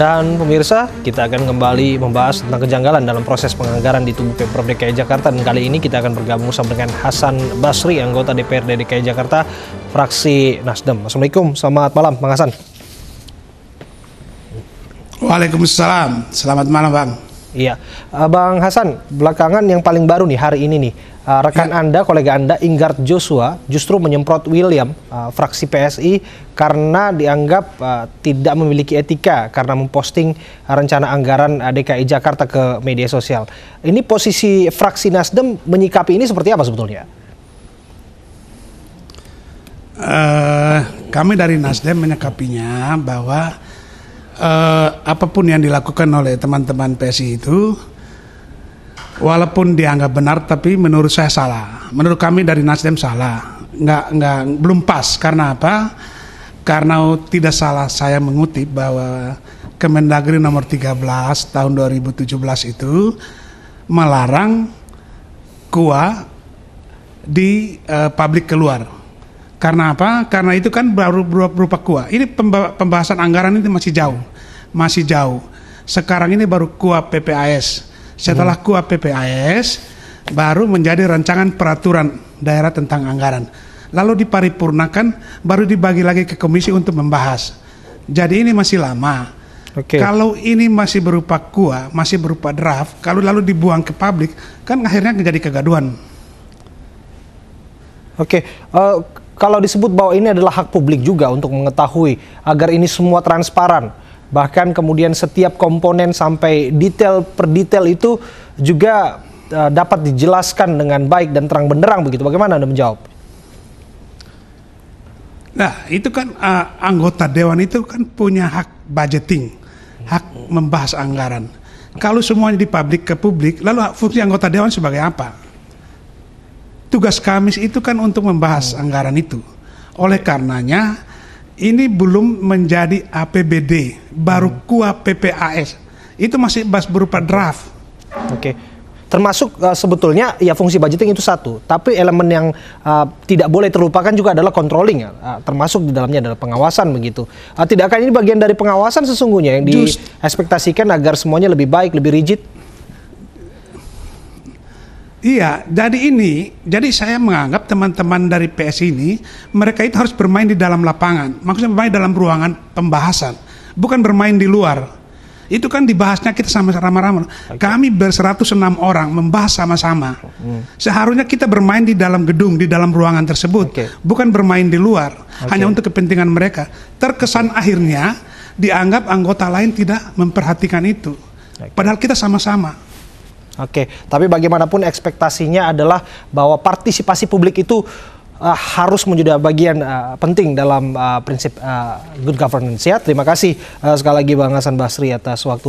Dan pemirsa, kita akan kembali membahas tentang kejanggalan dalam proses penganggaran di tubuh Pemprov DKI Jakarta. Dan kali ini kita akan bergabung bersama dengan Hasan Basri, anggota DPRD DKI Jakarta, fraksi Nasdem. Assalamualaikum, selamat malam Bang Hasan. Waalaikumsalam, selamat malam Bang. Iya, Bang Hasan, belakangan yang paling baru nih hari ini nih, rekan Anda, kolega Anda, Inggard Joshua justru menyemprot William, fraksi PSI, karena dianggap tidak memiliki etika karena memposting rencana anggaran DKI Jakarta ke media sosial. Ini posisi fraksi Nasdem menyikapi ini seperti apa sebetulnya? Kami dari Nasdem menyikapinya bahwa apapun yang dilakukan oleh teman-teman PSI itu, walaupun dianggap benar, tapi menurut saya salah. Menurut kami dari Nasdem salah, belum pas. Karena apa? Karena tidak salah saya mengutip bahwa Kemendagri nomor 13 tahun 2017 itu melarang KUA di publik keluar. Karena apa? Karena itu kan baru berupa KUA. Ini pembahasan anggaran ini masih jauh. Masih jauh. Sekarang ini baru KUA-PPAS. Setelah KUA-PPAS baru menjadi rancangan peraturan daerah tentang anggaran. Lalu diparipurnakan, baru dibagi lagi ke komisi untuk membahas. Jadi ini masih lama. Okay. Kalau ini masih berupa KUA, masih berupa draft, kalau lalu dibuang ke publik, kan akhirnya menjadi kegaduhan. Oke. Kalau disebut bahwa ini adalah hak publik juga untuk mengetahui agar ini semua transparan, bahkan kemudian setiap komponen sampai detail per detail itu juga dapat dijelaskan dengan baik dan terang benderang begitu. Bagaimana Anda menjawab? Nah, itu kan anggota dewan itu kan punya hak budgeting, hak membahas anggaran. Kalau semuanya dipublik ke publik, lalu fungsi anggota dewan sebagai apa? Tugas kami itu kan untuk membahas anggaran itu. Oleh karenanya ini belum menjadi APBD, baru KUA-PPAS. Itu masih berupa draft. Oke. Termasuk sebetulnya ya fungsi budgeting itu satu, tapi elemen yang tidak boleh terlupakan juga adalah controlling, termasuk di dalamnya adalah pengawasan begitu. Tidakkah ini bagian dari pengawasan sesungguhnya yang diekspektasikan agar semuanya lebih baik, lebih rigid? Iya, jadi saya menganggap teman-teman dari PS ini, mereka itu harus bermain di dalam lapangan. Maksudnya bermain dalam ruangan pembahasan, bukan bermain di luar. Itu kan dibahasnya kita sama ramah-ramah. Kami ber-106 orang membahas sama-sama. Seharusnya kita bermain di dalam gedung, di dalam ruangan tersebut, bukan bermain di luar, hanya untuk kepentingan mereka. Terkesan akhirnya dianggap anggota lain tidak memperhatikan itu, padahal kita sama-sama. Oke, tapi bagaimanapun ekspektasinya adalah bahwa partisipasi publik itu harus menjadi bagian penting dalam prinsip good governance ya. Terima kasih sekali lagi Bang Hasan Basri atas waktunya.